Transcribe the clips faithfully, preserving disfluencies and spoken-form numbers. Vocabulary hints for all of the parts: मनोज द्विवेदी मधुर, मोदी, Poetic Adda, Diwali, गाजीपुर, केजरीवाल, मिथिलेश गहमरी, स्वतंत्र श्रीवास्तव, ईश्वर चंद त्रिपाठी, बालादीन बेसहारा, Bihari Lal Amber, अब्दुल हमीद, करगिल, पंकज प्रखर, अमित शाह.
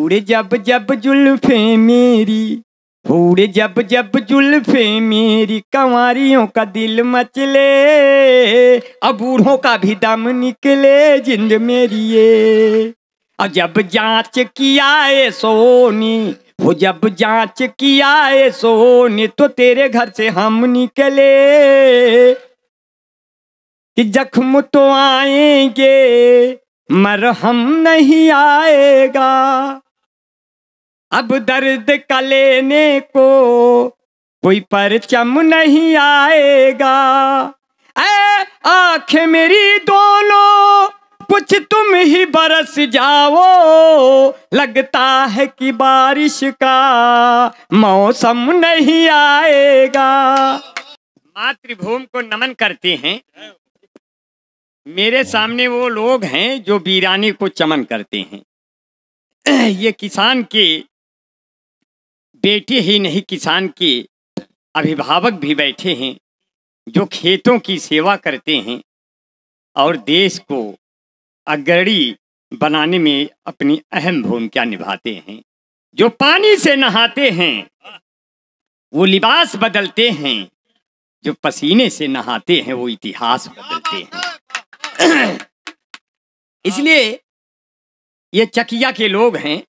उड़े जब जब जुल्फे मेरी, उड़े जब जब जुल्फे मेरी, कंवारियों का दिल मचले, अब बूढ़ों का भी दम निकले जिंद मेरी ये। और जब जांच किया ए सोनी, वो जब जांच किया ए सोनी, तो तेरे घर से हम निकले कि जख्म तो आएंगे मरहम नहीं आएगा। अब दर्द का लेने को कोई परचम नहीं आएगा। ऐ आँख मेरी दोनों कुछ तुम ही बरस जाओ, लगता है कि बारिश का मौसम नहीं आएगा। मातृभूमि को नमन करते हैं। मेरे सामने वो लोग हैं जो वीरानी को चमन करते हैं। ये किसान के बेटे ही नहीं, किसान के अभिभावक भी बैठे हैं जो खेतों की सेवा करते हैं और देश को अग्रणी बनाने में अपनी अहम भूमिका निभाते हैं। जो पानी से नहाते हैं वो लिबास बदलते हैं, जो पसीने से नहाते हैं वो इतिहास बदलते हैं। इसलिए ये चकिया के लोग हैं।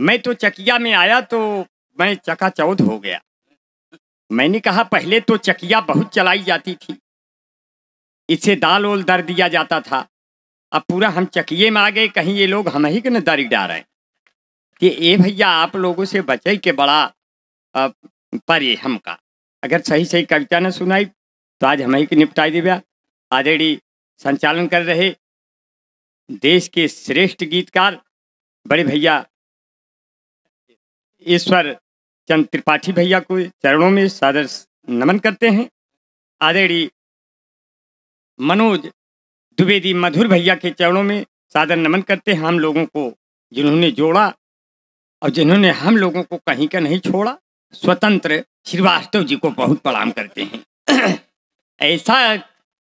मैं तो चकिया में आया तो मैं चकाचौंध हो गया। मैंने कहा पहले तो चकिया बहुत चलाई जाती थी, इससे दाल ओल दर दिया जाता था। अब पूरा हम चकिए में आ गए, कहीं ये लोग हम ही के न दरी डाल रहे हैं कि ए भैया आप लोगों से बचे के बड़ा परे हम का। अगर सही सही कविता न सुनाई तो आज हम ही के निपटाई दिव्या। आजड़ी संचालन कर रहे देश के श्रेष्ठ गीतकार बड़े भैया ईश्वर चंद त्रिपाठी भैया को चरणों में सादर नमन करते हैं। आदरणीय मनोज द्विवेदी मधुर भैया के चरणों में सादर नमन करते हैं। हम लोगों को जिन्होंने जोड़ा और जिन्होंने हम लोगों को कहीं का नहीं छोड़ा, स्वतंत्र श्रीवास्तव जी को बहुत प्रणाम करते हैं। ऐसा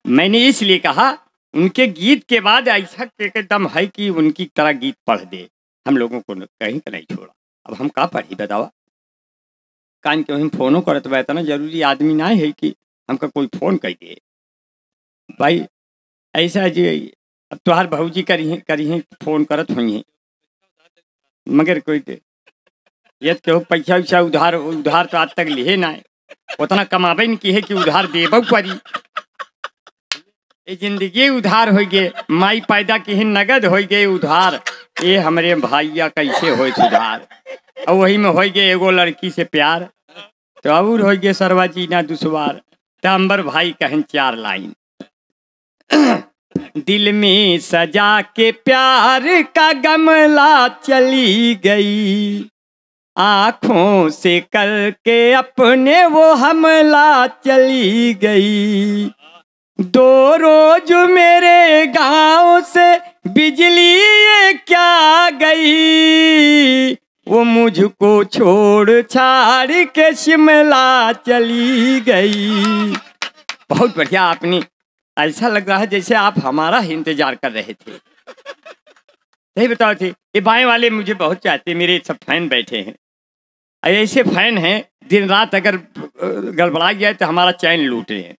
मैंने इसलिए कहा उनके गीत के बाद ऐसा एकदम है कि उनकी तरह गीत पढ़ दे। हम लोगों को कहीं का नहीं छोड़ा। अब हम का पढ़ी बतावा, कान के हम फोनों करत बैठा ना, जरूरी आदमी ना है कि हमका कोई फोन कर दे भाई ऐसा जी। अब तुहार बहू जी करी हैं, करी हैं फोन करत हुई हैं, मगर कोई दे ये तो पैसा वैसा उधार उधार तो आज तक लिए ना है, उतना कमाबे न की है कि उधार देबो पड़ी। जिंदगी उधार हो गए, माई पैदा की नगद हो गए उधार। ये हमरे भाइया कैसे हो सुधार, और वही में हो गए एगो लड़की से प्यार, तो और हो गए सरवा जीना दुश्वार। तांबर भाई कहन चार लाइन। दिल में सजा के प्यार का गमला चली गई, आँखों से करके अपने वो हमला चली गई। दो रोज मेरे गांव से बिजली ये क्या गई, वो मुझको छोड़ छाड़ के शिमला चली गई। बहुत बढ़िया आपने, ऐसा लग रहा है जैसे आप हमारा ही इंतजार कर रहे थे। नहीं बताओ थे ये बाएं वाले मुझे बहुत चाहते, मेरे सब फैन बैठे हैं। ऐसे फैन हैं दिन रात अगर गड़बड़ा गया तो हमारा चैन लूट रहे हैं।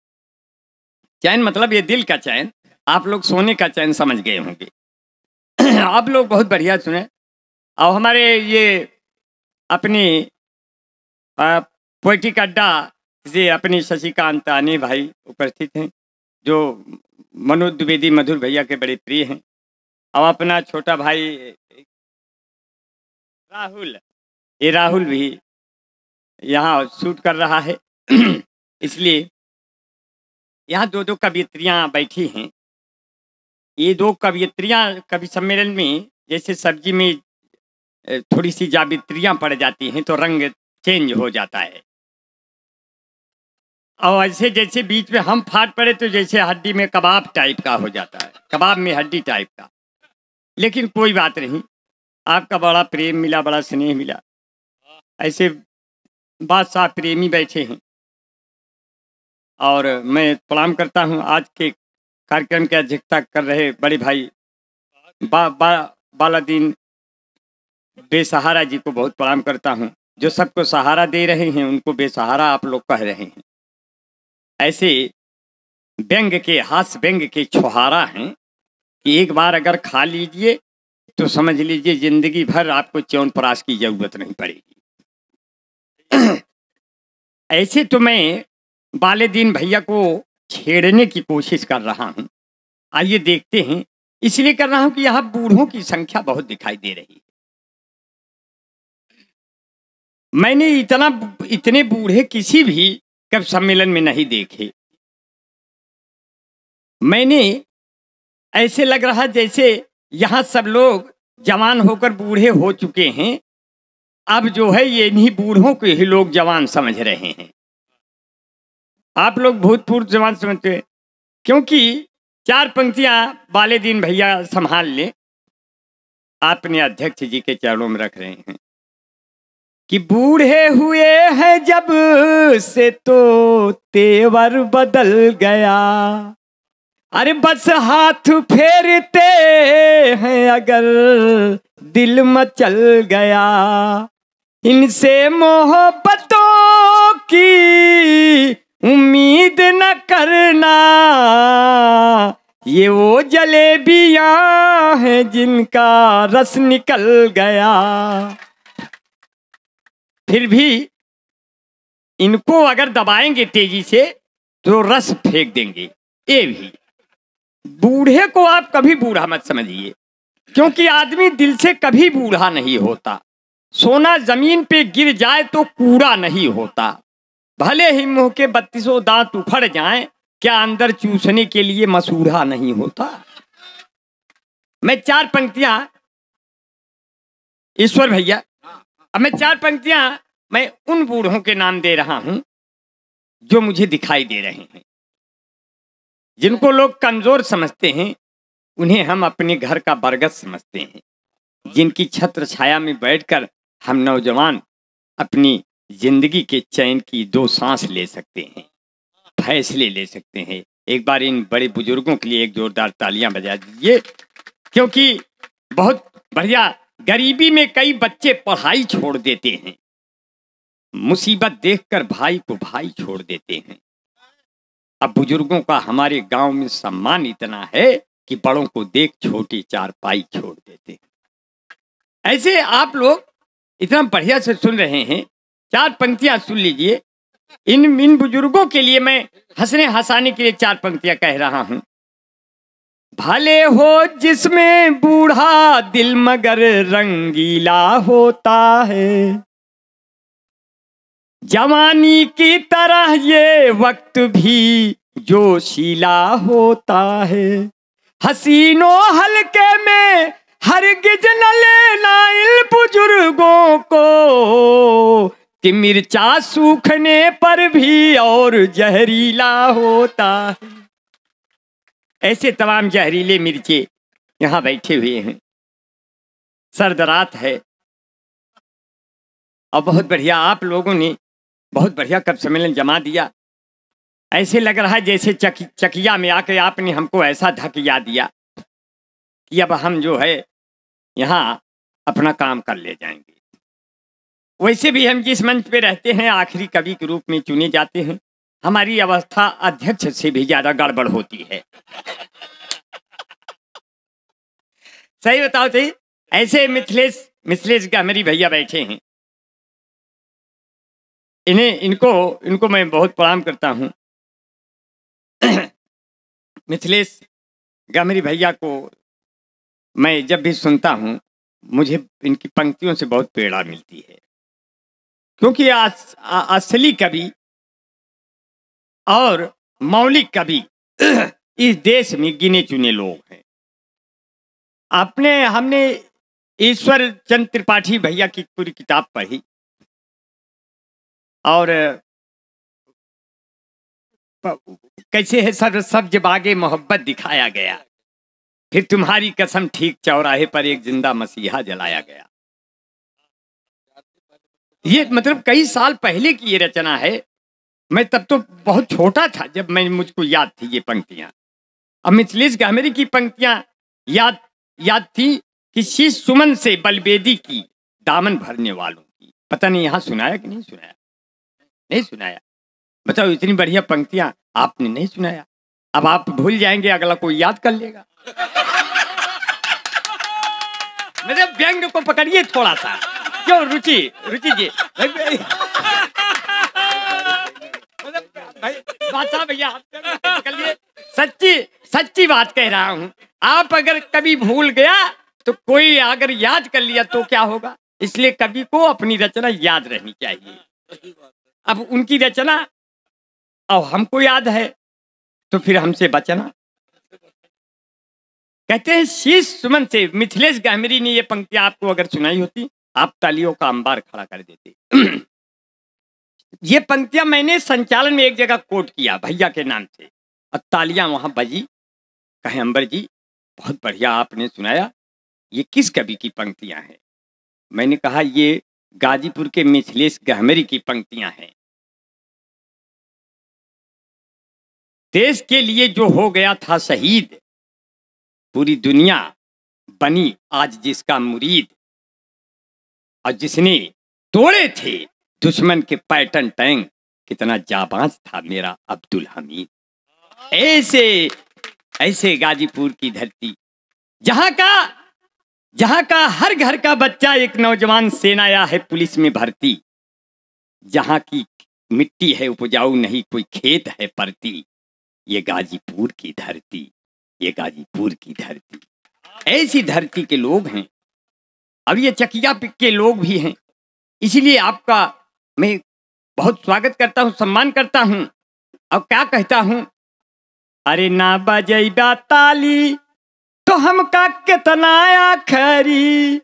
चैन मतलब ये दिल का चैन, आप लोग सोने का चैन समझ गए होंगे। आप लोग बहुत बढ़िया सुने। और हमारे ये अपने पोएटिक अड्डा से अपने शशिकांत आने भाई उपस्थित हैं जो मनोज द्विवेदी मधुर भैया के बड़े प्रिय हैं। और अपना छोटा भाई राहुल, ये राहुल भी यहाँ शूट कर रहा है। इसलिए यहाँ दो दो कवियत्रियाँ बैठी हैं। ये दो कवियत्रियाँ कवि सम्मेलन में जैसे सब्जी में थोड़ी सी जावित्रियाँ पड़ जाती हैं तो रंग चेंज हो जाता है, और ऐसे जैसे बीच में हम फाट पड़े तो जैसे हड्डी में कबाब टाइप का हो जाता है, कबाब में हड्डी टाइप का। लेकिन कोई बात नहीं, आपका बड़ा प्रेम मिला, बड़ा स्नेह मिला। ऐसे बादशाह प्रेमी बैठे हैं और मैं प्रणाम करता हूं। आज के कार्यक्रम की अध्यक्षता कर रहे बड़े भाई बा, बा, बालादीन बेसहारा जी को बहुत प्रणाम करता हूँ, जो सबको सहारा दे रहे हैं उनको बेसहारा आप लोग कह रहे हैं। ऐसे व्यंग के, हास व्यंग के छुहारा हैं कि एक बार अगर खा लीजिए तो समझ लीजिए जिंदगी भर आपको च्यवनप्राश की जरूरत नहीं पड़ेगी। ऐसे तो मैं बाले दिन भैया को छेड़ने की कोशिश कर रहा हूँ, आइए देखते हैं। इसलिए कर रहा हूँ कि यहाँ बूढ़ों की संख्या बहुत दिखाई दे रही है। मैंने इतना इतने बूढ़े किसी भी कवि सम्मेलन में नहीं देखे। मैंने ऐसे लग रहा जैसे यहाँ सब लोग जवान होकर बूढ़े हो चुके हैं, अब जो है ये इन्हीं बूढ़ों के ही लोग जवान समझ रहे हैं। आप लोग भूतपूर्व जवान समझते हैं, क्योंकि चार पंक्तियां बाले दिन भैया संभाल ले, आपने अध्यक्ष जी के चरणों में रख रहे हैं कि बूढ़े हुए हैं जब से तो तेवर बदल गया, अरे बस हाथ फेरते हैं अगर दिल मचल गया, इनसे मोहब्बतों की उम्मीद न करना, ये वो जलेबियां हैं जिनका रस निकल गया। फिर भी इनको अगर दबाएंगे तेजी से तो रस फेंक देंगे। ये भी बूढ़े को आप कभी बूढ़ा मत समझिए, क्योंकि आदमी दिल से कभी बूढ़ा नहीं होता। सोना जमीन पे गिर जाए तो कूड़ा नहीं होता, भले ही मुंह के बत्तीसों दांत उखड़ जाएं, क्या अंदर चूसने के लिए मसूढ़ा नहीं होता। मैं चार पंक्तियां ईश्वर भैया अब मैं चार पंक्तियां मैं उन बूढ़ों के नाम दे रहा हूं जो मुझे दिखाई दे रहे हैं, जिनको लोग कमजोर समझते हैं, उन्हें हम अपने घर का बरगद समझते हैं, जिनकी छत्र छाया में बैठकर हम नौजवान अपनी जिंदगी के चैन की दो सांस ले सकते हैं, फैसले ले सकते हैं। एक बार इन बड़े बुजुर्गों के लिए एक जोरदार तालियां बजा दीजिए, क्योंकि बहुत बढ़िया। गरीबी में कई बच्चे पढ़ाई छोड़ देते हैं, मुसीबत देखकर भाई को भाई छोड़ देते हैं। अब बुजुर्गों का हमारे गांव में सम्मान इतना है कि बड़ों को देख छोटी चारपाई छोड़ देते हैं। ऐसे आप लोग इतना बढ़िया से सुन रहे हैं, चार पंक्तियां सुन लीजिए। इन इन बुजुर्गों के लिए मैं हंसने हंसाने के लिए चार पंक्तियां कह रहा हूं। भले हो जिसमें बूढ़ा दिल मगर रंगीला होता है, जवानी की तरह ये वक्त भी जोशीला होता है, हसीनों हल्के में हरगिज न लेना इन बुजुर्गों को, कि मिर्चा सूखने पर भी और जहरीला होता है। ऐसे तमाम जहरीले मिर्चे यहाँ बैठे हुए हैं। सर्द रात है और बहुत बढ़िया आप लोगों ने बहुत बढ़िया कवि सम्मेलन जमा दिया। ऐसे लग रहा है जैसे चक, चकिया में आके आपने हमको ऐसा धकिया दिया कि अब हम जो है यहाँ अपना काम कर ले जाएंगे। वैसे भी हम जिस मंच पे रहते हैं आखिरी कवि के रूप में चुने जाते हैं, हमारी अवस्था अध्यक्ष से भी ज्यादा गड़बड़ होती है। सही बताओ सही। ऐसे मिथिलेश मिथिलेश गहमरी भैया बैठे हैं, इन्हें इनको इनको मैं बहुत प्रणाम करता हूं। मिथिलेश गहमरी भैया को मैं जब भी सुनता हूं मुझे इनकी पंक्तियों से बहुत प्रेरणा मिलती है, क्योंकि असली कवि और मौलिक कवि इस देश में गिने चुने लोग हैं। आपने हमने ईश्वर चंद्र त्रिपाठी भैया की पूरी किताब पढ़ी और कैसे है सर सब्ज बागे मोहब्बत दिखाया गया, फिर तुम्हारी कसम ठीक चौराहे पर एक जिंदा मसीहा जलाया गया। ये मतलब कई साल पहले की ये रचना है। मैं तब तो बहुत छोटा था जब मैं मुझको याद थी ये पंक्तियां। अब मिथिलेश गहमरी की पंक्तियां याद याद थी किसी सुमन से बलबेदी की, दामन भरने वालों की। पता नहीं यहाँ सुनाया कि नहीं सुनाया? नहीं सुनाया। बताओ, इतनी बढ़िया पंक्तियां आपने नहीं सुनाया। अब आप भूल जाएंगे, अगला कोई याद कर लेगा। मतलब व्यंग को पकड़िए थोड़ा सा। क्यों रुचि रुचि जी? बादशाह भैया, सच्ची सच्ची बात कह रहा हूँ। आप अगर कभी भूल गया तो कोई अगर याद कर लिया तो क्या होगा? इसलिए कवि को अपनी रचना याद रहनी चाहिए। अब उनकी रचना अब हमको याद है तो फिर हमसे बचना। कहते हैं शीश सुमन से, मिथिलेश गहमरी ने ये पंक्ति आपको अगर सुनाई होती, आप तालियों का अंबार खड़ा कर देते। ये पंक्तियां मैंने संचालन में एक जगह कोट किया भैया के नाम से और तालियां वहां बजी। कहे अंबर जी बहुत बढ़िया आपने सुनाया, ये किस कवि की पंक्तियां हैं? मैंने कहा ये गाजीपुर के मिथिलेश गहमरी की पंक्तियां हैं। देश के लिए जो हो गया था शहीद, पूरी दुनिया बनी आज जिसका मुरीद, और जिसने तोड़े थे दुश्मन के पैटर्न टैंक, कितना जाबाज था मेरा अब्दुल हमीद। ऐसे ऐसे गाजीपुर की धरती, जहां का जहां का हर घर का बच्चा एक नौजवान सेना या है पुलिस में भर्ती, जहां की मिट्टी है उपजाऊ नहीं कोई खेत है परती, ये गाजीपुर की धरती, ये गाजीपुर की धरती। ऐसी धरती के लोग हैं। अब ये चकिया के लोग भी हैं। इसीलिए आपका मैं बहुत स्वागत करता हूँ, सम्मान करता हूँ। और क्या कहता हूँ, अरे ना बजैबा ताली तो हमका कितना आखरी,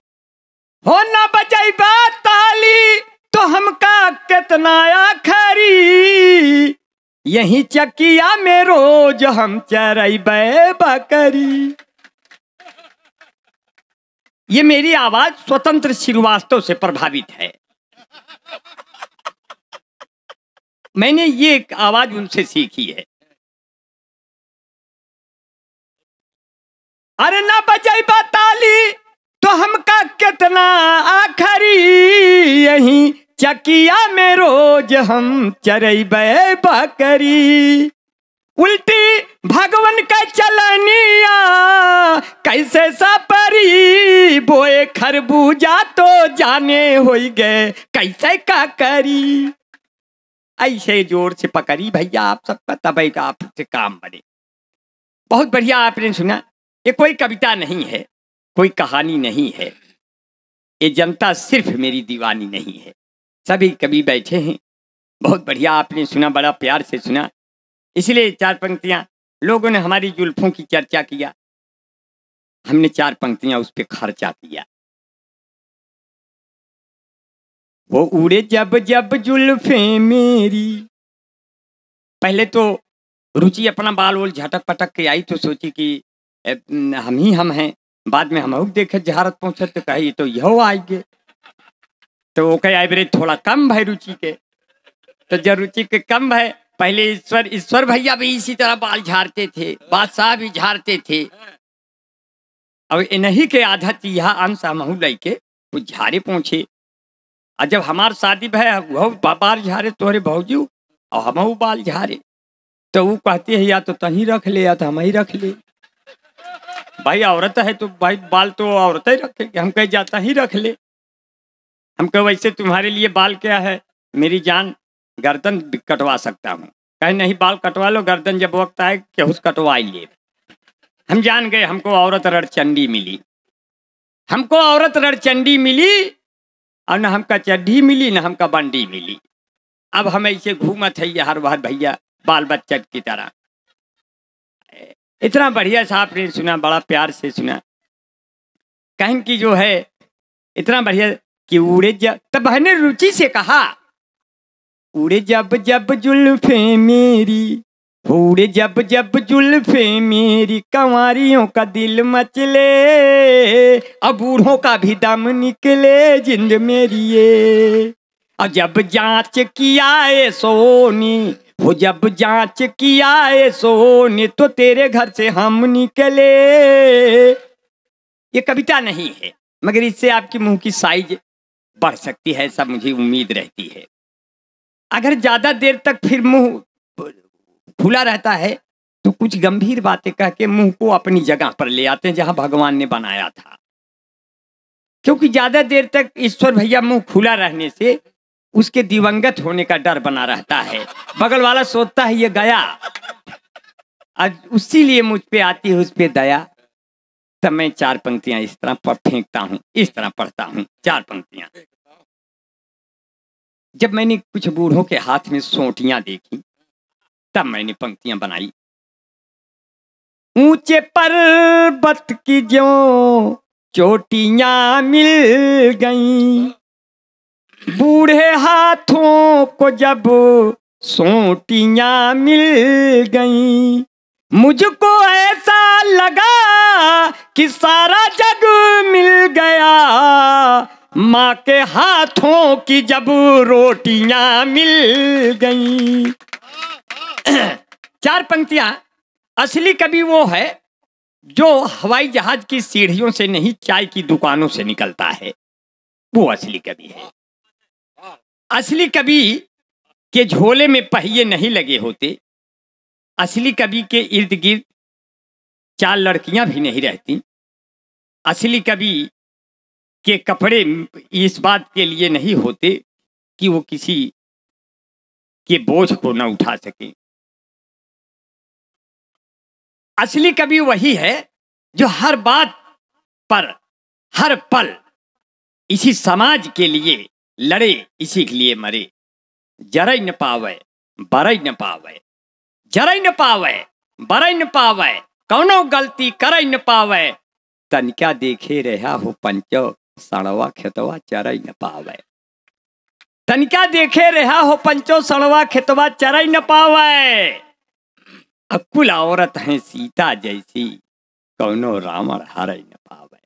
हो ना बजैबा ताली तो हमका कितना आखरी, यही चकिया में रोज हम चरैबै बकरी। ये मेरी आवाज स्वतंत्र श्रीवास्तव से प्रभावित है। मैंने ये एक आवाज उनसे सीखी है। अरे ना बजैबा ताली तो हमका कितना आखरी, यही चकिया में रोज हम चरैबै बकरी, उल्टी भगवन का चलनिया कैसे सपरी, बोए खरबूजा तो जाने होई गए कैसे का करी। ऐसे जोर से पकड़ी भैया आप सबका, तब आपसे काम बने। बहुत बढ़िया आपने सुना। ये कोई कविता नहीं है, कोई कहानी नहीं है। ये जनता सिर्फ मेरी दीवानी नहीं है। सभी कवि बैठे हैं। बहुत बढ़िया आपने सुना, बड़ा प्यार से सुना। इसलिए चार पंक्तियाँ लोगों ने हमारी जुल्फों की चर्चा किया, हमने चार पंक्तियाँ उस पर खर्चा किया। वो उड़े जब जब जुल्फे मेरी। पहले तो रुचि अपना बाल वोल झटक पटक के आई तो सोची कि हम ही हम हैं। बाद में हम देखे जहारत पहुंचे तो कहे तो यो आएंगे, तो वो कहे एवरेज थोड़ा कम भाई रुचि के। तो जब रुचि के कम भाई, पहले ईश्वर ईश्वर भैया भी इसी तरह बाल झाड़ते थे, बादशाह भी झाड़ते थे। और इन्हीं के आधा तीहा अंश हम लेके वो झाड़े पहुंचे। और जब हमार शादी भय वह बाल झाड़े तोहरे भौजू और हम बाल झाड़े, तो वो कहते है या तो तहीं रख ले या तो हम ही रख ले। भाई औरत है तो भाई बाल तो औरत ही रखेगी, हम कहीं जाता ही रख ले। हम कहे वैसे तुम्हारे लिए बाल क्या है, मेरी जान गर्दन कटवा सकता हूँ। कहे नहीं बाल कटवा लो, गर्दन जब वक्त आए केहूस कटवाई ले। हम जान गए हमको औरत रड़चंडी मिली, हमको औरत रड़चंडी मिली। और न हमका चड्ढी मिली न हमका बंडी मिली। अब हम ऐसे घूमत है हर बार भैया बाल बच्चा की तरह। इतना बढ़िया साहब ने सुना, बड़ा प्यार से सुना। कहन की जो है इतना बढ़िया कि उड़े जब, तब बहने रुचि से कहा उड़े जब जब जुल्फे मेरी, उड़े जब जब जुल्फे मेरी, कंवारियों का दिल मचले और बूढ़ों का भी दम निकले जिंद मेरी ये। और जब जांच किया ए सोनी, वो जब जांच किया ए सोने, तो तेरे घर से हम निकले। ये कविता नहीं है मगर इससे आपके मुंह की साइज बढ़ सकती है, ऐसा मुझे उम्मीद रहती है। अगर ज़्यादा देर तक फिर मुंह खुला रहता है तो कुछ गंभीर बातें कह के मुंह को अपनी जगह पर ले आते हैं जहां भगवान ने बनाया था, क्योंकि ज़्यादा देर तक ईश्वर भैया मुंह खुला रहने से उसके दिवंगत होने का डर बना रहता है। बगल वाला सोचता है ये गया, आज उसी लिए मुझ पे आती है उस पे दया। तब मैं चार पंक्तियां इस तरह पर फेंकता हूँ, इस तरह पढ़ता हूँ चार पंक्तियां। जब मैंने कुछ बूढ़ों के हाथ में सोटियां देखी तब मैंने पंक्तियां बनाई। ऊंचे पर्वत की जो चोटियां मिल गईं, बूढ़े हाथों को जब सोटियां मिल गईं, मुझको ऐसा लगा कि सारा जग मिल गया। माँ के हाथों की जब रोटियां मिल गईं। चार पंक्तियां असली कवि वो है जो हवाई जहाज की सीढ़ियों से नहीं, चाय की दुकानों से निकलता है, वो असली कवि है। असली कवि के झोले में पहिए नहीं लगे होते, असली कवि के इर्द गिर्द चार लड़कियां भी नहीं रहती, असली कवि के कपड़े इस बात के लिए नहीं होते कि वो किसी के बोझ को न उठा सके। असली कवि वही है जो हर बात पर हर पल इसी समाज के लिए लड़े, इसी के लिए मरे। जरई न पावे बरई न पावे, जरई न पावे बरई न पावे, कौनो गलती करई न पावे। तनिका देखे रहा हो पंचो सड़वा खेतवा चरई न पावे, तनिका देखे रहा हो पंचो सड़वा खेतवा चरई न पावे। अकुल औरत है सीता जैसी, कौनो रावण हरई न पावे।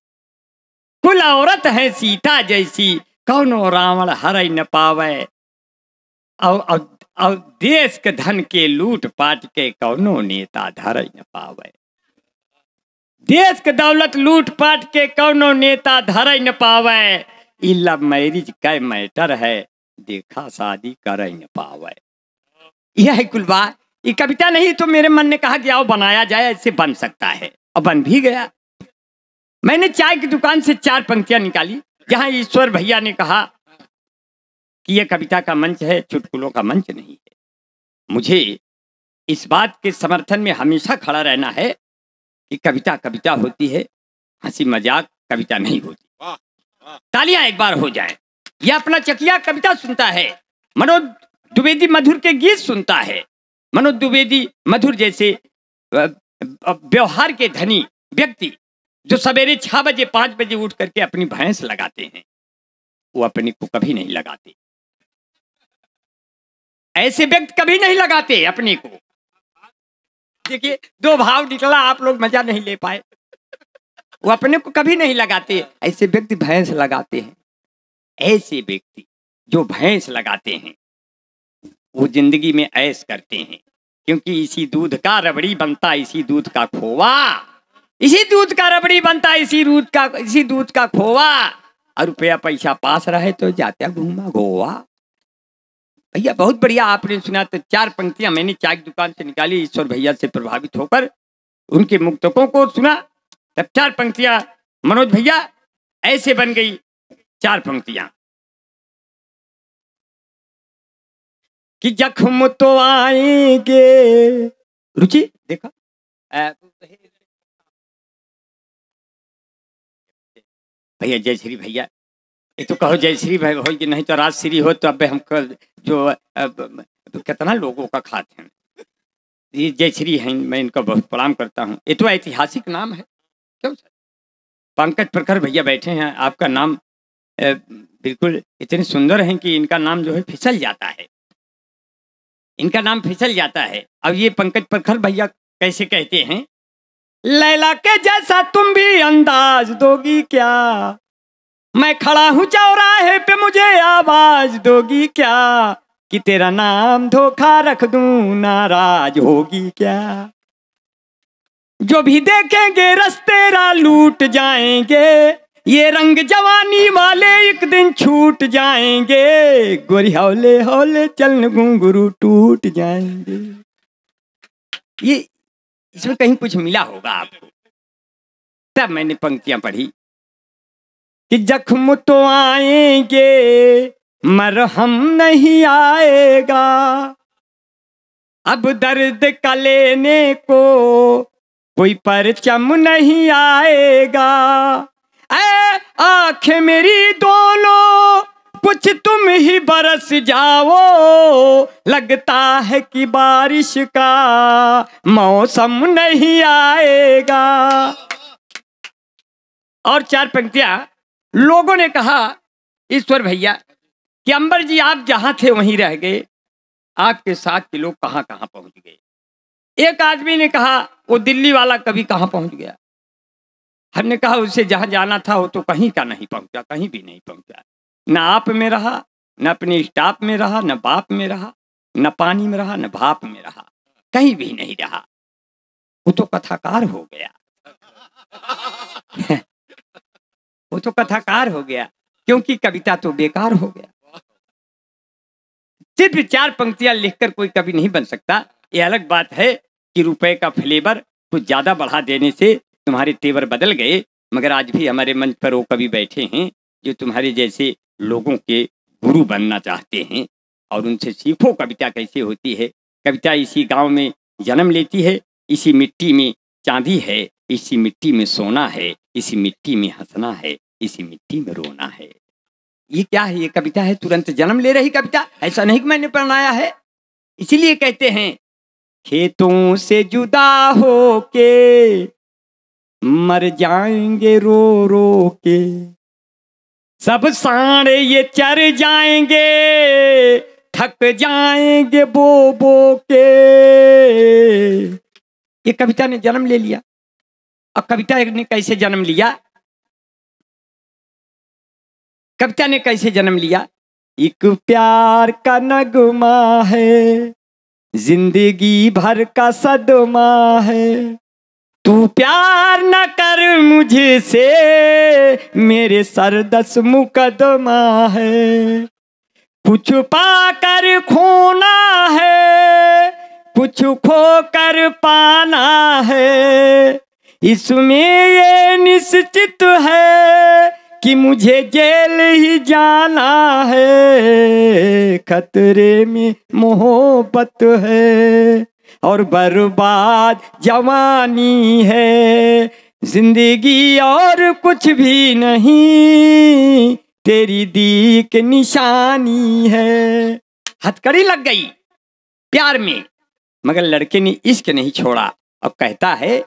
कुल औरत है सीता जैसी, कौनो रावण हरई न पावे। और और देश के धन के लूट पाट के कौनो नेता धरई न पावे, देश के दौलत लूट पाट के कौनो नेता धरई न पावे। ई लव मैरिज कै मैटर है, देखा शादी करई न पावे। यह है कुलबा। ये कविता नहीं तो मेरे मन ने कहा कि आओ बनाया जाए, ऐसे बन सकता है, और बन भी गया। मैंने चाय की दुकान से चार पंक्तियां निकाली जहां ईश्वर भैया ने कहा कि यह कविता का मंच है, चुटकुलों का मंच नहीं है। मुझे इस बात के समर्थन में हमेशा खड़ा रहना है कि कविता कविता होती है, हंसी मजाक कविता नहीं होती। तालियां एक बार हो जाए। यह अपना चकिया कविता सुनता है, मनोज द्विवेदी मधुर के गीत सुनता है। मनोज द्विवेदी मधुर जैसे व्यवहार के धनी व्यक्ति जो सवेरे छह बजे पाँच बजे उठ करके अपनी भैंस लगाते हैं, वो अपने को कभी नहीं लगाते। ऐसे व्यक्ति कभी नहीं लगाते अपने को। देखिए दो भाव निकला, आप लोग मजा नहीं ले पाए। वो अपने को कभी नहीं लगाते। ऐसे व्यक्ति भैंस लगाते हैं। ऐसे व्यक्ति जो भैंस लगाते हैं वो जिंदगी में ऐश करते हैं, क्योंकि इसी दूध का रबड़ी बनता, इसी दूध का खोवा, इसी दूध का रबड़ी बनता, इसी दूध का इसी दूध का खोवा। और रुपया पैसा पास रहे तो जाते घूमा गोवा। भैया बहुत बढ़िया आपने सुना। तो चार पंक्तियां मैंने चाय की दुकान से निकाली, ईश्वर भैया से प्रभावित होकर उनके मुक्तकों को सुना। तब चार पंक्तियां मनोज भैया ऐसे बन गई। चार पंक्तियां कि जख्म तो आएंगे, रुचि देखा आ, भैया जय श्री भैया, ये तो कहो जय श्री भाई हो, नहीं तो राज श्री हो। तो अब हम जो तो कितना लोगों का खाते हैं, ये जय श्री है, मैं इनका बहुत प्रणाम करता हूँ। ये तो ऐतिहासिक नाम है। क्यों सर पंकज प्रखर भैया बैठे हैं, आपका नाम बिल्कुल इतने सुंदर हैं कि इनका नाम जो है फिसल जाता है, इनका नाम फिसल जाता है। अब ये पंकज प्रखर भैया कैसे कहते हैं, लैला के जैसा तुम भी अंदाज दोगी क्या, मैं खड़ा हूँ चौराहे पे मुझे आवाज दोगी क्या, कि तेरा नाम धोखा रख दूं नाराज होगी क्या, जो भी देखेंगे रस्ते रा लूट जाएंगे, ये रंग जवानी वाले एक दिन छूट जाएंगे, गोरी हौले हौले चलन घुंघरू टूट जाएंगे। ये इसमें कहीं कुछ मिला होगा आपको। तब मैंने पंक्तियां पढ़ी कि जख्म तो आएंगे मरहम नहीं आएगा, अब दर्द का लेने को कोई परचम नहीं आएगा। ऐ आँख मेरी दोनों कुछ तुम ही बरस जाओ, लगता है कि बारिश का मौसम नहीं आएगा। और चार पंक्तियां लोगों ने कहा ईश्वर भैया कि अंबर जी आप जहां थे वहीं रह गए, आपके साथ के लोग कहाँ कहाँ पहुंच गए। एक आदमी ने कहा वो दिल्ली वाला कभी कहाँ पहुंच गया। हमने कहा उसे जहाँ जाना था वो तो कहीं का नहीं पहुंचा, कहीं भी नहीं पहुंचा। ना आप में रहा, न अपने स्टाफ में रहा, न बाप में रहा, न पानी में रहा, न भाप में रहा, कहीं भी नहीं रहा। वो तो कथाकार हो गया वो तो कथाकार हो गया, क्योंकि कविता तो बेकार हो गया। सिर्फ चार पंक्तियां लिखकर कोई कवि नहीं बन सकता। ये अलग बात है कि रुपए का फ्लेवर कुछ ज्यादा बढ़ा देने से तुम्हारे तेवर बदल गए, मगर आज भी हमारे मंच पर वो कवि बैठे हैं जो तुम्हारे जैसे लोगों के गुरु बनना चाहते हैं। और उनसे सीखो कविता कैसे होती है। कविता इसी गाँव में जन्म लेती है, इसी मिट्टी में चांदी है, इसी मिट्टी में सोना है, इसी मिट्टी में हंसना है, इसी मिट्टी में रोना है। ये क्या है? ये कविता है तुरंत जन्म ले रही कविता। ऐसा नहीं कि मैंने बनाया है। इसीलिए कहते हैं खेतों से जुदा होके मर जाएंगे रो रो के, सब सारे ये चर जाएंगे, थक जाएंगे बो बो के। ये कविता ने जन्म ले लिया। और कविता ने कैसे जन्म लिया? कविता ने कैसे जन्म लिया? एक प्यार का नगमा है, जिंदगी भर का सदमा है, तू प्यार न कर मुझसे, मेरे सर दस मुकदमा है। कुछ पाकर खोना है, कुछ खोकर पाना है, इसमें ये निश्चित है कि मुझे जेल ही जाना है। खतरे में मोहब्बत है और बर्बाद जवानी है, जिंदगी और कुछ भी नहीं, तेरी दी के निशानी है। हथकड़ी लग गई प्यार में, मगर लड़के ने इश्क नहीं छोड़ा। अब कहता है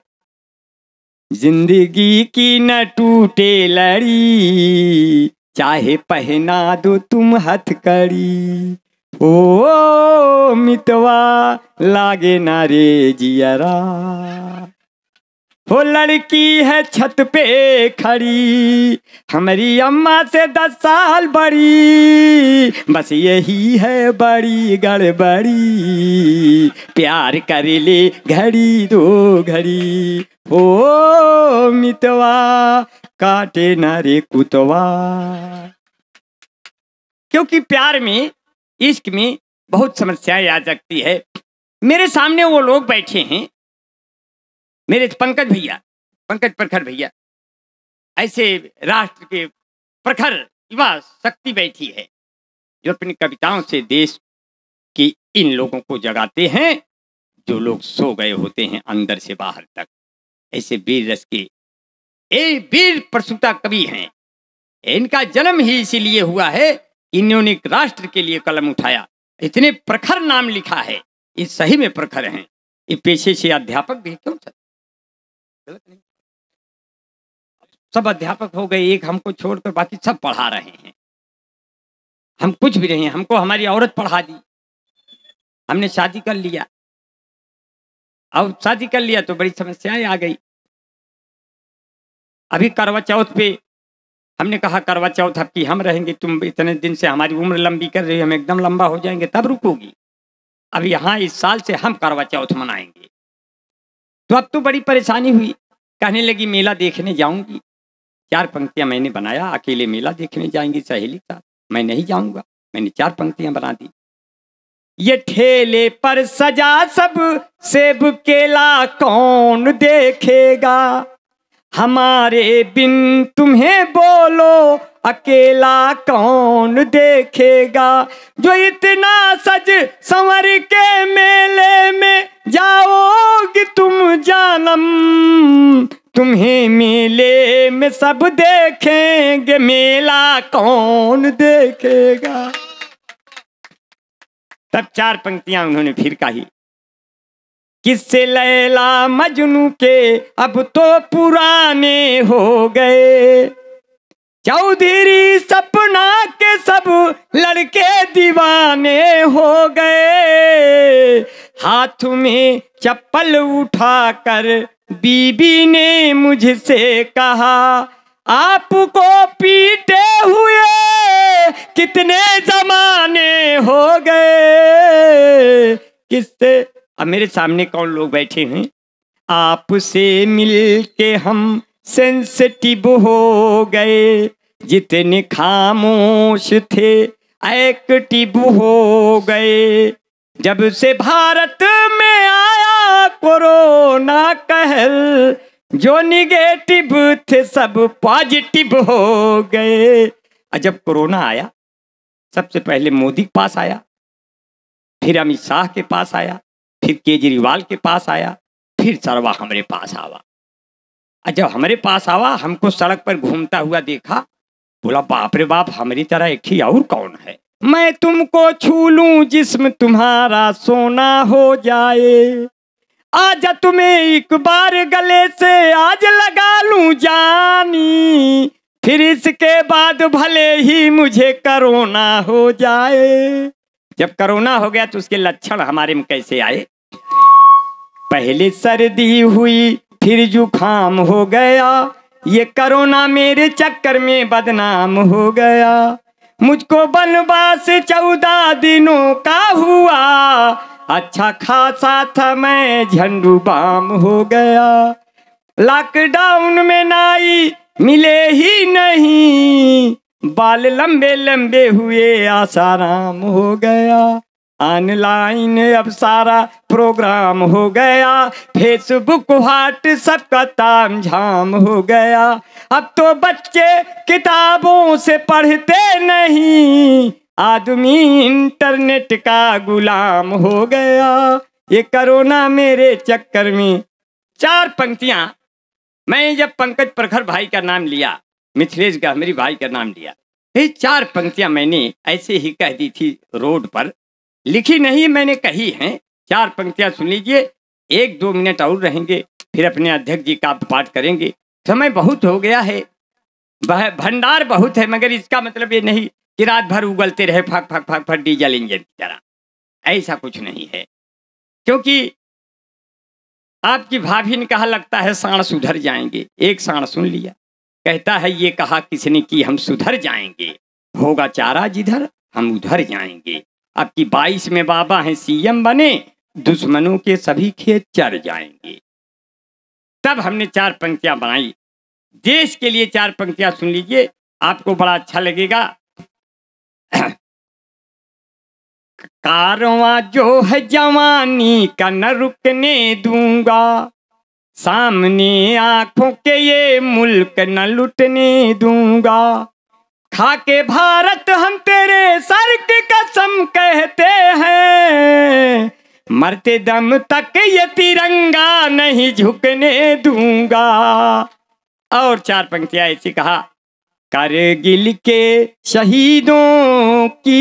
जिंदगी की न टूटे लड़ी, चाहे पहना दो तुम हथकड़ी, ओ मितवा लागे ना रे जियरा। हो लड़की है छत पे खड़ी, हमारी अम्मा से दस साल बड़ी, बस यही है बड़ी गड़बड़ी, प्यार कर ले घड़ी दो घड़ी, ओ मितवा काटे ना रे कुतवा। क्योंकि प्यार में इश्क में बहुत समस्याएं आ सकती है। मेरे सामने वो लोग बैठे हैं, मेरे पंकज भैया, पंकज प्रखर भैया, ऐसे राष्ट्र के प्रखर युवा शक्ति बैठी है जो अपनी कविताओं से देश की इन लोगों को जगाते हैं जो लोग सो गए होते हैं अंदर से बाहर तक। ऐसे वीर रस के ए वीर प्रसूता कवि हैं। इनका जन्म ही इसीलिए हुआ है, इन्होंने राष्ट्र के लिए कलम उठाया। इतने प्रखर नाम लिखा है, ये सही में प्रखर हैं। ये पेशे से अध्यापक भी, क्यों सर गलत नहीं, सब अध्यापक हो गए। एक हमको छोड़कर बाकी सब पढ़ा रहे हैं। हम कुछ भी नहीं, हमको हमारी औरत पढ़ा दी, हमने शादी कर लिया। अब शादी कर लिया तो बड़ी समस्याएं आ गई। अभी करवा चौथ पे हमने कहा करवा चौथ आपकी हम रहेंगे, तुम इतने दिन से हमारी उम्र लंबी कर रही हो, हम एकदम लंबा हो जाएंगे तब रुकोगी, अब यहाँ इस साल से हम करवा चौथ मनाएंगे। तो अब तो बड़ी परेशानी हुई, कहने लगी मेला देखने जाऊंगी, चार पंक्तियां मैंने बनाया, अकेले मेला देखने जाएंगी सहेली साथ, मैं नहीं जाऊंगा, मैंने चार पंक्तियां बना दी। ये ठेले पर सजा सब सेब केला कौन देखेगा, हमारे बिन तुम्हें बोलो अकेला कौन देखेगा। जो इतना सज संवर के मेले में जाओगी तुम जानम, तुम्हें मेले में सब देखेंगे मेला कौन देखेगा। तब चार पंक्तियां उन्होंने फिर कही। किससे लैला मजनू के अब तो पुराने हो गए, चौधरी सपना के सब लड़के दीवाने हो गए। हाथ में चप्पल उठाकर बीबी ने मुझसे कहा, आपको पीटे हुए कितने जमाने हो गए। किससे, अब मेरे सामने कौन लोग बैठे हैं, आपसे मिलके हम सेंसिटिव हो गए, जितने खामोश थे एक्टिव हो गए। जब से भारत में आया कोरोना कहर, जो निगेटिव थे सब पॉजिटिव हो गए। और जब कोरोना आया सबसे पहले मोदी के पास आया, फिर अमित शाह के पास आया, फिर केजरीवाल के पास आया, फिर सरवा हमारे पास आवा। और जब हमारे पास आवा हमको सड़क पर घूमता हुआ देखा, बोला बाप रे बाप हमारी तरह एक ही और कौन है। मैं तुमको छू लूं जिस्म तुम्हारा सोना हो जाए, आजा तुम्हें एक बार गले से आज लगा लूं जानी, फिर इसके बाद भले ही मुझे करोना हो जाए। जब करोना हो गया तो उसके लक्षण हमारे में कैसे आए, पहले सर्दी हुई फिर जुखाम हो गया, ये करोना मेरे चक्कर में बदनाम हो गया। मुझको बनवास चौदह दिनों का हुआ, अच्छा खासा था मैं झंडू बाम हो गया। लॉकडाउन में नाई मिले ही नहीं, बाल लंबे लंबे हुए आसाराम हो गया। ऑनलाइन अब सारा प्रोग्राम हो गया, फेसबुक व्हाट्सएप का ताम झाम हो गया। अब तो बच्चे किताबों से पढ़ते नहीं, आदमी इंटरनेट का गुलाम हो गया। ये कोरोना मेरे चक्कर में। चार पंक्तियां मैं जब पंकज प्रखर भाई का नाम लिया, मिथिलेश गहमरी भाई का नाम लिया, ये चार पंक्तियां मैंने ऐसे ही कह दी थी रोड पर, लिखी नहीं मैंने कही हैं। चार पंक्तियां सुन लीजिए, एक दो मिनट और रहेंगे फिर अपने अध्यक्ष जी का पाठ करेंगे। समय बहुत हो गया है, भंडार बहुत है, मगर इसका मतलब ये नहीं कि रात भर उगलते रहे फाक फाक फाक फाक डीजल इंजन की तरह, ऐसा कुछ नहीं है। क्योंकि आपकी भाभी ने कहा लगता है साण सुधर जाएंगे, एक साण सुन लिया, कहता है ये कहा किसने कि हम सुधर जाएंगे, होगा चारा जिधर हम उधर जाएंगे। आपकी बाईस में बाबा हैं सीएम बने, दुश्मनों के सभी खेत चर जाएंगे। तब हमने चार पंक्तियां बनाई देश के लिए। चार पंक्तियां सुन लीजिए, आपको बड़ा अच्छा लगेगा। कारवां जो है जवानी का न रुकने दूंगा, सामने आंखों के ये मुल्क न लुटने दूंगा। खाके भारत हम तेरे सर की कसम कहते हैं, मरते दम तक ये तिरंगा नहीं झुकने दूंगा। और चार पंक्तियां ऐसी कहा। करगिल के शहीदों की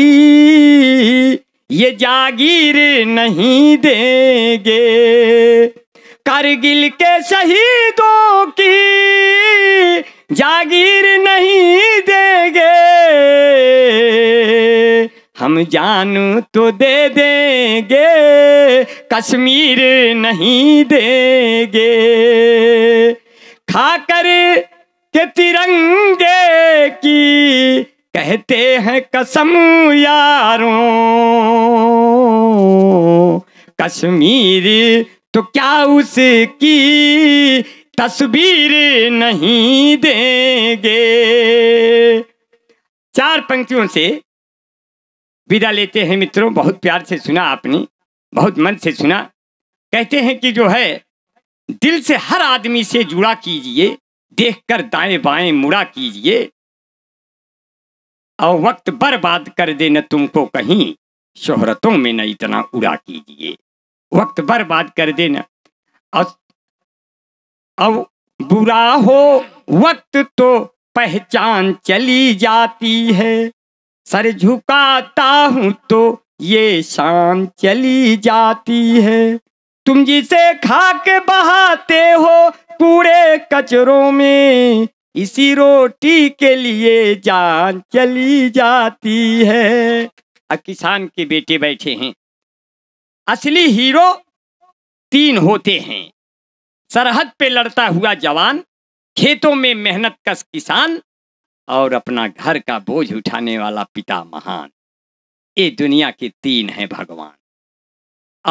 ये जागीर नहीं देंगे, करगिल के शहीदों की जागीर नहीं देंगे, हम जान तो दे देंगे कश्मीर नहीं देंगे। खाकर के तिरंगे की कहते हैं कसम यारों, कश्मीर तो क्या उसकी तस्वीर नहीं देंगे। चार पंक्तियों से विदा लेते हैं मित्रों। बहुत प्यार से सुना आपने, बहुत मन से सुना। कहते हैं कि जो है दिल से हर आदमी से जुड़ा कीजिए, देखकर दाएं बाएं मुड़ा कीजिए, और वक्त बर्बाद कर देना तुमको कहीं शोहरतों में न इतना उड़ा कीजिए। वक्त बर्बाद कर देना, और अब बुरा हो वक्त तो पहचान चली जाती है, सर झुकाता हूँ तो ये शाम चली जाती है, तुम जिसे खाके बहाते हो पूरे कचरों में, इसी रोटी के लिए जान चली जाती है। अब किसान के बेटे बैठे हैं, असली हीरो तीन होते हैं, सरहद पे लड़ता हुआ जवान, खेतों में मेहनत कश किसान, और अपना घर का बोझ उठाने वाला पिता महान। ये दुनिया के तीन हैं भगवान।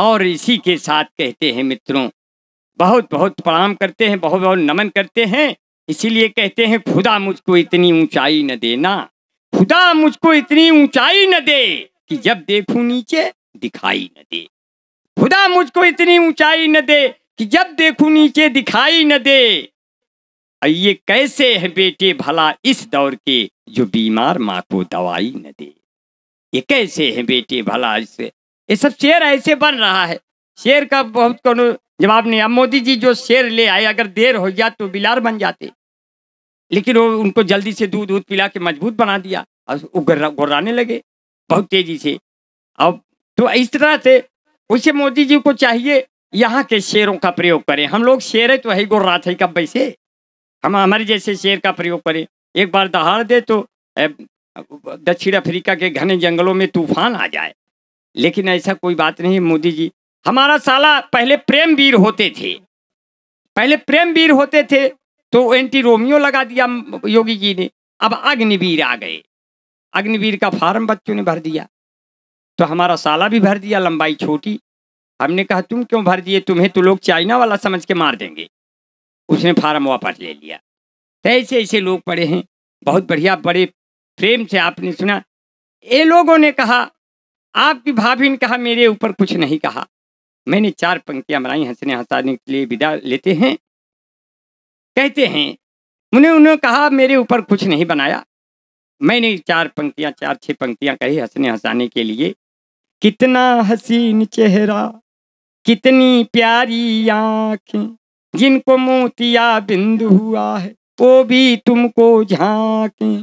और इसी के साथ कहते हैं मित्रों, बहुत बहुत प्रणाम करते हैं, बहुत बहुत नमन करते हैं। इसीलिए कहते हैं खुदा मुझको इतनी ऊंचाई न देना, खुदा मुझको इतनी ऊंचाई न दे कि जब देखूं नीचे दिखाई न दे, खुदा मुझको इतनी ऊंचाई न दे कि जब देखूं नीचे दिखाई न दे। ये कैसे है बेटे भला इस दौर के जो बीमार माँ को दवाई न दे, ये कैसे है बेटे भला इससे। ये सब शेर ऐसे बन रहा है, शेर का बहुत कोनो जवाब नहीं। अब मोदी जी जो शेर ले आए, अगर देर हो गया तो बिलार बन जाते, लेकिन वो उनको जल्दी से दूध दूध पिला के मजबूत बना दिया और वो गुर्राने लगे बहुत तेजी से। अब तो इस तरह से उसे मोदी जी को चाहिए यहाँ के शेरों का प्रयोग करें। हम लोग शेर है तो है गुर्रा थे कब वैसे, हम हमारे जैसे शेर का प्रयोग करें। एक बार दहाड़ दे तो दक्षिण अफ्रीका के घने जंगलों में तूफान आ जाए, लेकिन ऐसा कोई बात नहीं। मोदी जी हमारा साला पहले प्रेम वीर होते थे, पहले प्रेम वीर होते थे तो एंटी रोमियो लगा दिया योगी जी ने, अब अग्निवीर आ गए। अग्निवीर का फार्म बच्चों ने भर दिया तो हमारा साला भी भर दिया, लंबाई छोटी। हमने कहा तुम क्यों भर दिए, तुम्हें तो लोग चाइना वाला समझ के मार देंगे। उसने फार्म वापस ले लिया। तो ऐसे ऐसे लोग पड़े हैं, बहुत बढ़िया। बड़े प्रेम से आपने सुना। ये लोगों ने कहा, आपकी भाभी ने कहा मेरे ऊपर कुछ नहीं कहा। मैंने चार पंक्तियां बनाई हंसने हंसाने के लिए। विदा लेते हैं, कहते हैं उन्हें उन्होंने कहा मेरे ऊपर कुछ नहीं बनाया। मैंने चार पंक्तियां चार छह पंक्तियां कही हंसने हंसाने के लिए। कितना हसीन चेहरा, कितनी प्यारी आँखें, जिनको मोतिया बिंद हुआ है वो भी तुमको झांकें,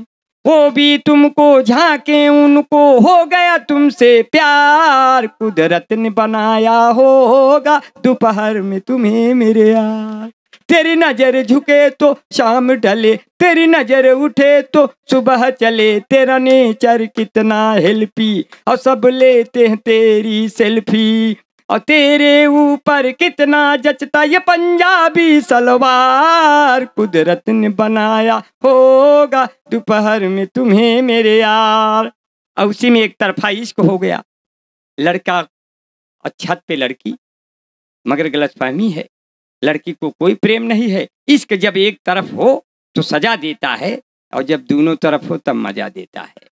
वो भी तुमको झांके, उनको हो गया तुमसे प्यार, कुदरत ने बनाया होगा दोपहर में तुम्हें मेरे यार। तेरी नजर झुके तो शाम ढले, तेरी नजर उठे तो सुबह चले, तेरा नेचर कितना हेल्पी, और सब लेते हैं तेरी सेल्फी, और तेरे ऊपर कितना जचता ये पंजाबी सलवार, कुदरत ने बनाया होगा दोपहर में तुम्हें मेरे यार। और उसी में एक तरफा इश्क हो गया, लड़का और छत पे लड़की, मगर गलतफहमी है, लड़की को कोई प्रेम नहीं है। इश्क जब एक तरफ हो तो सजा देता है, और जब दोनों तरफ हो तब मजा देता है।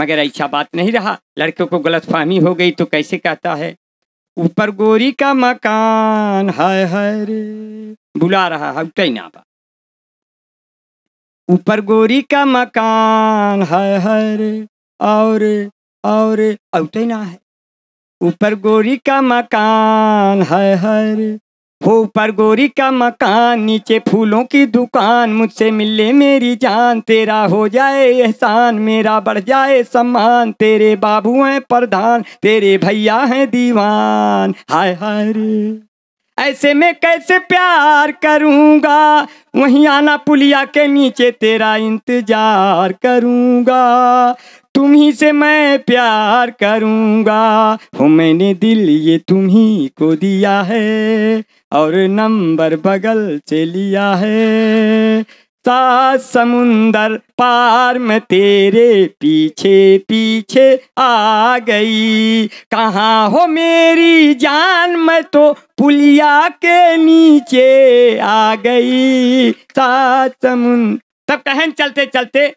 मगर ऐसा बात नहीं रहा, लड़के को गलतफहमी हो गई तो कैसे कहता है, ऊपर गोरी का मकान हाय हाय रे, बुला रहा है उतैनाबा, ऊपर गोरी का मकान हाय हाय रे, और और उतैना है, ऊपर गोरी का मकान हाय हाय रे, हो ऊपर गोरी का मकान, नीचे फूलों की दुकान, मुझसे मिले मेरी जान, तेरा हो जाए एहसान, मेरा बढ़ जाए सम्मान, तेरे बाबू हैं प्रधान, तेरे भैया हैं दीवान, हाय हाय रे। ऐसे में कैसे प्यार करूँगा, वहीं आना पुलिया के नीचे तेरा इंतजार करूँगा, तुम्ही से मैं प्यार करूँगा, हो मैंने दिल ये तुम्ही को दिया है, और नंबर बगल से लिया है, सा समुंदर पार में तेरे पीछे पीछे आ गई। कहाँ हो मेरी जान, मैं तो पुलिया के नीचे आ गई। सा समुंदर तब कहन चलते चलते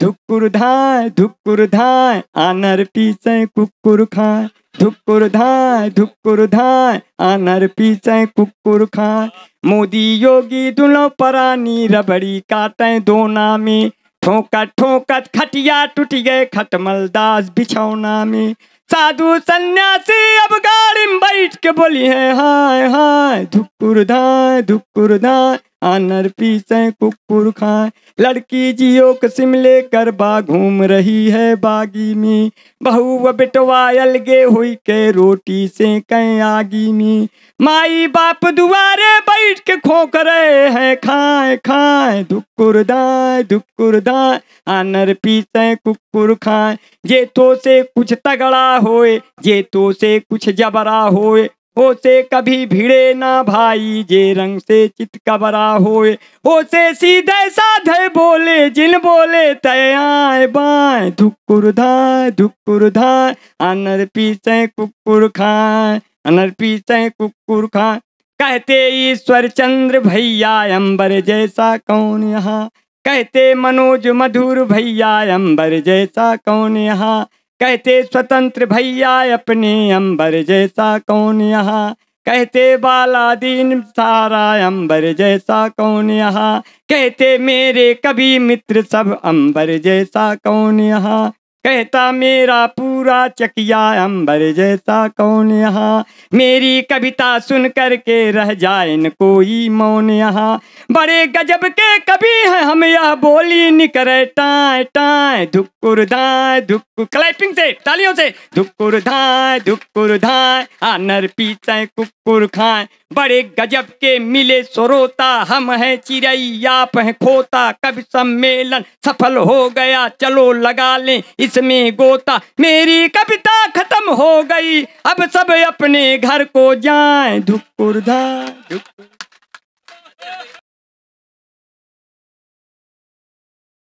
धुक्कुर धाय धुक्कुर धाय आनर पीछे कुक्कुर खाए। धुक्कुर धाय धुक्कुर धाय आनर पीछे कुक्कुर खाए। मोदी योगी दुलो परानी रबड़ी काटें दोना में। ठोकत ठोकत खटिया टूट गए खटमल दास बिछौना में। साधु सन्यासी अब गाड़ी में बैठ के बोली है हाय हाय। धुक्कुर धाय धुक्कुर धाय आनर पीछे कुक्कुर खाए। लड़की जियो कसिम लेकर बा घूम रही है बागी में। बहू व बेटवा अलगे हुई के रोटी से कहीं आगी में। माई बाप दुआरे बैठ के खोक रहे हैं खाए खाए। धुक्कुर दाए धुक्कुर दाए आनर पीछे कुक्कुर खाए। जे तो से कुछ तगड़ा होए, जे तो से कुछ जबरा होए, ओसे कभी भिड़े ना भाई, जे रंग से चित कबरा होए। ओसे सीधे साधे बोले, जिन बोले तय आए बाएं। धुक्कुर धाय धुक्कुर धाय अनर पीछे कुक्कुर खाए अनर पीछे कुक्कुर खाए। कहते ईश्वर चंद्र भैया अंबर जैसा कौन यहाँ। कहते मनोज मधुर भैया अंबर जैसा कौन यहाँ। कहते स्वतंत्र भैया अपने अंबर जैसा कौन यहाँ। कहते बाला दीन सारा अंबर जैसा कौन यहाँ। कहते मेरे कभी मित्र सब अंबर जैसा कौन यहाँ। कहता मेरा पूरा चकिया अंबर जैसा कौन यहाँ। मेरी कविता सुन कर के रह जाए न कोई मौन यहाँ। बड़े गजब के कवि हैं हम यह बोली निकरे टाए टाए। धुक्कुर धाय धुक्कुर क्लैपिंग से तालियों से धुक्कुर धाय धुक्कुर धाय आनर पीछे कुक्कुर खाए। बड़े गजब के मिले सरोता, हम हैं चिड़ैया आप हैं खोता। कवि सम्मेलन सफल हो गया, चलो लगा लें इसमें गोता। मेरी कविता खत्म हो गई, अब सब अपने घर को जाएं। धुक्कुर धाय धुक्कुर।